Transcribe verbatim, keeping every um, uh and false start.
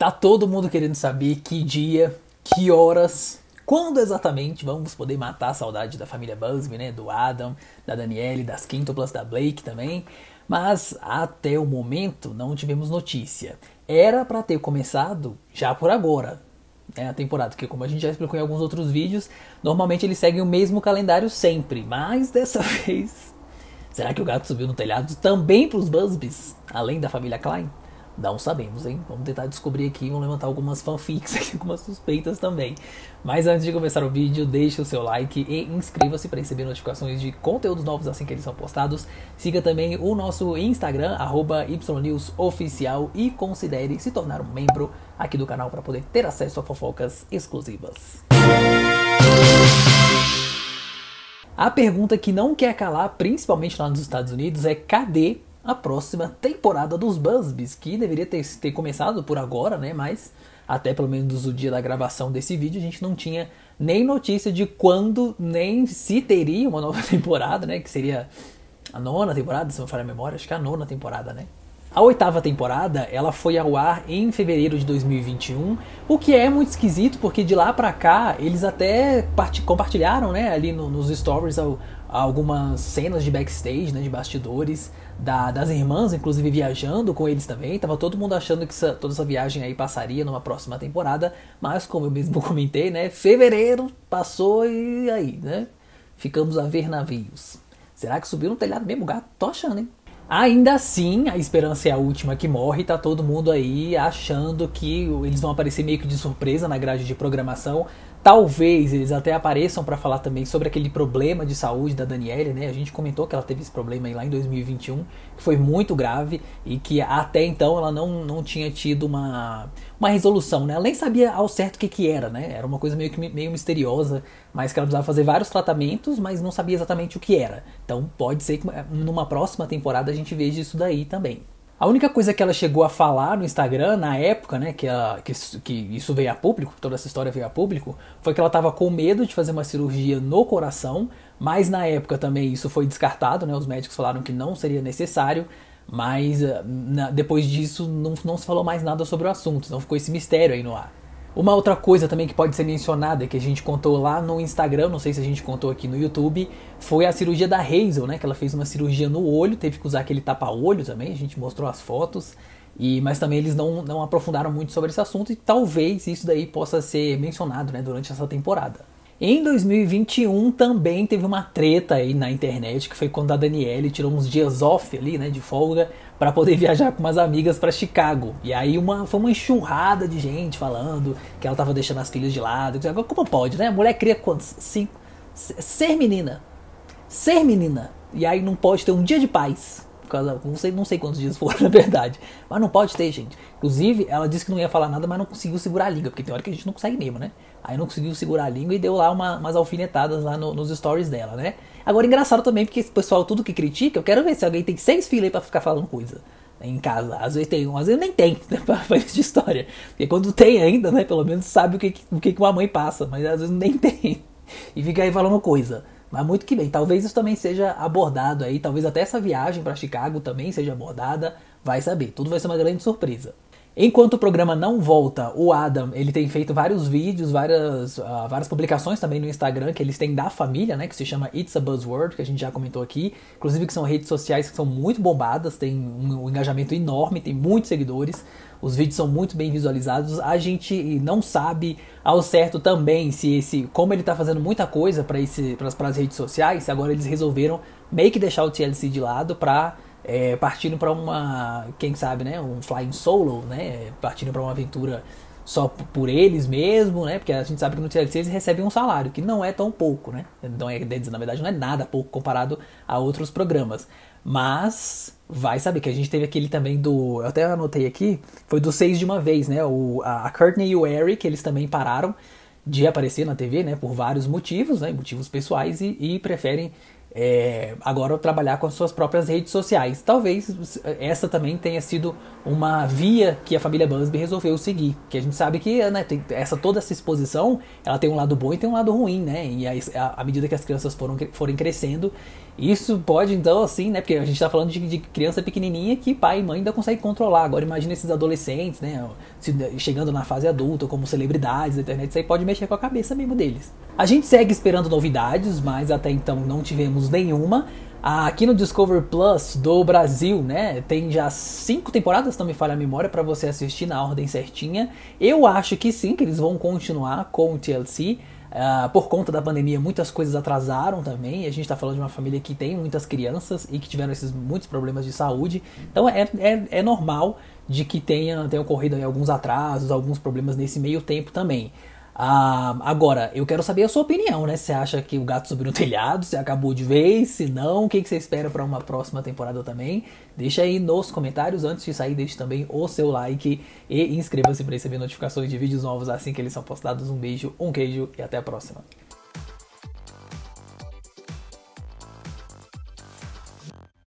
Tá todo mundo querendo saber que dia, que horas, quando exatamente vamos poder matar a saudade da família Busby, né? Do Adam, da Danielle, das Quíntuplas, da Blake também. Mas até o momento não tivemos notícia. Era para ter começado já por agora, né, a temporada, porque como a gente já explicou em alguns outros vídeos, normalmente eles seguem o mesmo calendário sempre, mas dessa vez... Será que o gato subiu no telhado também para os Busbys, além da família Klein? Não sabemos, hein? Vamos tentar descobrir aqui, vamos levantar algumas fanfics aqui, algumas suspeitas também. Mas antes de começar o vídeo, deixe o seu like e inscreva-se para receber notificações de conteúdos novos assim que eles são postados. Siga também o nosso Instagram, arroba Ynewsoficial, e considere se tornar um membro aqui do canal para poder ter acesso a fofocas exclusivas. A pergunta que não quer calar, principalmente lá nos Estados Unidos, é cadê a próxima temporada dos Busbys, que deveria ter, ter começado por agora, né? Mas até pelo menos o dia da gravação desse vídeo a gente não tinha nem notícia de quando, nem se teria uma nova temporada, né? Que seria a nona temporada, se não me falha a memória, acho que é a nona temporada, né? A oitava temporada, ela foi ao ar em fevereiro de dois mil e vinte e um, o que é muito esquisito, porque de lá pra cá eles até compartilharam, né, ali no, nos stories ao, algumas cenas de backstage, né, de bastidores, da, das irmãs, inclusive viajando com eles também. Tava todo mundo achando que essa, toda essa viagem aí passaria numa próxima temporada, mas como eu mesmo comentei, né, fevereiro passou e aí, né, ficamos a ver navios. Será que subiu no telhado mesmo, gato? Tô achando, hein? Ainda assim, a esperança é a última que morre, tá todo mundo aí achando que eles vão aparecer meio que de surpresa na grade de programação. Talvez eles até apareçam para falar também sobre aquele problema de saúde da Danielle, né? A gente comentou que ela teve esse problema aí lá em dois mil e vinte e um, que foi muito grave e que até então ela não, não tinha tido uma, uma resolução, né? Ela nem sabia ao certo o que que era, né? Era uma coisa meio, que, meio misteriosa, mas que ela precisava fazer vários tratamentos, mas não sabia exatamente o que era. Então pode ser que numa próxima temporada a gente veja isso daí também. A única coisa que ela chegou a falar no Instagram, na época, né, que, ela, que, que isso veio a público, toda essa história veio a público, foi que ela estava com medo de fazer uma cirurgia no coração, mas na época também isso foi descartado, né, os médicos falaram que não seria necessário, mas na, depois disso não, não se falou mais nada sobre o assunto, então ficou esse mistério aí no ar. Uma outra coisa também que pode ser mencionada, que a gente contou lá no Instagram, não sei se a gente contou aqui no YouTube, foi a cirurgia da Hazel, né? Que ela fez uma cirurgia no olho, teve que usar aquele tapa-olho também, a gente mostrou as fotos, e, mas também eles não, não aprofundaram muito sobre esse assunto e talvez isso daí possa ser mencionado, né, durante essa temporada. Em dois mil e vinte e um também teve uma treta aí na internet, que foi quando a Danielle tirou uns dias off ali, né, de folga, para poder viajar com umas amigas para Chicago. E aí uma, foi uma enxurrada de gente falando que ela tava deixando as filhas de lado. Agora, como pode, né? A mulher cria quantos? Cinco? Ser menina. Ser menina. E aí não pode ter um dia de paz. Não sei, não sei quantos dias foram, na verdade. Mas não pode ter, gente. Inclusive, ela disse que não ia falar nada, mas não conseguiu segurar a língua. Porque tem hora que a gente não consegue mesmo, né? Aí não conseguiu segurar a língua e deu lá uma, umas alfinetadas lá no, nos stories dela, né? Agora, engraçado também, porque esse pessoal, tudo que critica, eu quero ver se alguém tem seis filhos aí pra ficar falando coisa em casa. Às vezes tem um, às vezes nem tem, né, pra fazer de história. Porque quando tem ainda, né? Pelo menos sabe o que, o que uma mãe passa, mas às vezes nem tem. E fica aí falando coisa. Mas muito que bem, talvez isso também seja abordado aí, talvez até essa viagem para Chicago também seja abordada, vai saber, tudo vai ser uma grande surpresa. Enquanto o programa não volta, o Adam, ele tem feito vários vídeos, várias, uh, várias publicações também no Instagram que eles têm da família, né, que se chama It's a Buzzword, que a gente já comentou aqui, inclusive que são redes sociais que são muito bombadas, tem um, um engajamento enorme, tem muitos seguidores, os vídeos são muito bem visualizados, a gente não sabe ao certo também se esse, como ele tá fazendo muita coisa para esse, para as redes sociais, agora eles resolveram meio que deixar o T L C de lado para... É, partindo para uma, quem sabe, né, um flying solo, né, partindo para uma aventura só por eles mesmo, né, porque a gente sabe que no T L C eles recebem um salário, que não é tão pouco, né, não é, na verdade não é nada pouco comparado a outros programas, mas vai saber que a gente teve aquele também do, eu até anotei aqui, foi do seis de uma vez, né, o, a Courtney e o Eric, eles também pararam de aparecer na T V, né, por vários motivos, né, motivos pessoais e, e preferem É, agora trabalhar com as suas próprias redes sociais. Talvez essa também tenha sido uma via que a família Busby resolveu seguir, que a gente sabe que, né, tem essa, toda essa exposição, ela tem um lado bom e tem um lado ruim, né? E à medida que as crianças foram, forem crescendo Isso pode, então, assim, né? Porque a gente tá falando de, de criança pequenininha que pai e mãe ainda conseguem controlar. Agora imagina esses adolescentes, né? Se, chegando na fase adulta, como celebridades da internet, isso aí pode mexer com a cabeça mesmo deles. A gente segue esperando novidades, mas até então não tivemos nenhuma. Aqui no Discovery Plus do Brasil, né, tem já cinco temporadas, não me falha a memória, para você assistir na ordem certinha. Eu acho que sim, que eles vão continuar com o T L C. Uh, por conta da pandemia, muitas coisas atrasaram também. A gente está falando de uma família que tem muitas crianças e que tiveram esses muitos problemas de saúde. Então é, é, é normal de que tenha, tenha ocorrido aí alguns atrasos, alguns problemas nesse meio tempo também. Ah, agora, eu quero saber a sua opinião, né? Você acha que o gato subiu no telhado? Você acabou de vez? Se não, o que você espera para uma próxima temporada também? Deixa aí nos comentários. Antes de sair, deixe também o seu like e inscreva-se para receber notificações de vídeos novos assim que eles são postados. Um beijo, um queijo e até a próxima.